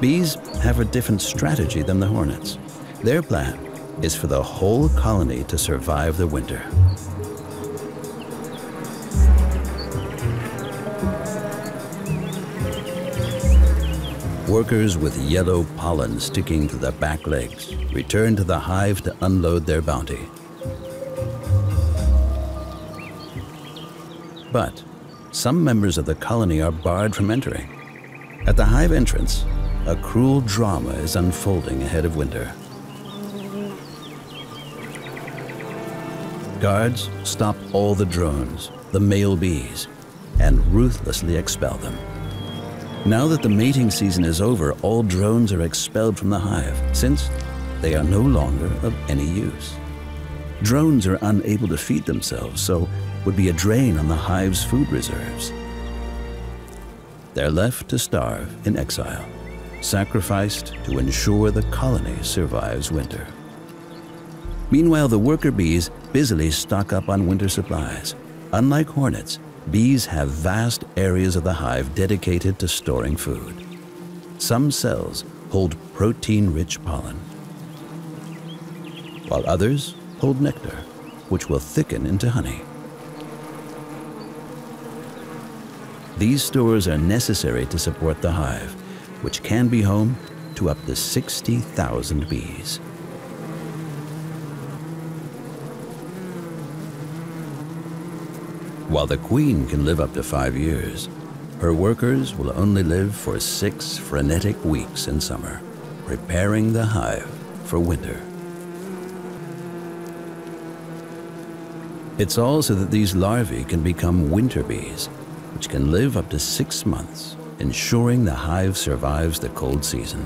Bees have a different strategy than the hornets. Their plan is for the whole colony to survive the winter. Workers with yellow pollen sticking to their back legs return to the hive to unload their bounty. But some members of the colony are barred from entering. At the hive entrance, a cruel drama is unfolding ahead of winter. Guards stop all the drones, the male bees, and ruthlessly expel them. Now that the mating season is over, all drones are expelled from the hive, since they are no longer of any use. Drones are unable to feed themselves, so would be a drain on the hive's food reserves. They're left to starve in exile, sacrificed to ensure the colony survives winter. Meanwhile, the worker bees busily stock up on winter supplies. Unlike hornets, bees have vast areas of the hive dedicated to storing food. Some cells hold protein-rich pollen, while others hold nectar, which will thicken into honey. These stores are necessary to support the hive, which can be home to up to 60,000 bees. While the queen can live up to 5 years, her workers will only live for 6 frenetic weeks in summer, preparing the hive for winter. It's all so that these larvae can become winter bees, which can live up to 6 months, ensuring the hive survives the cold season.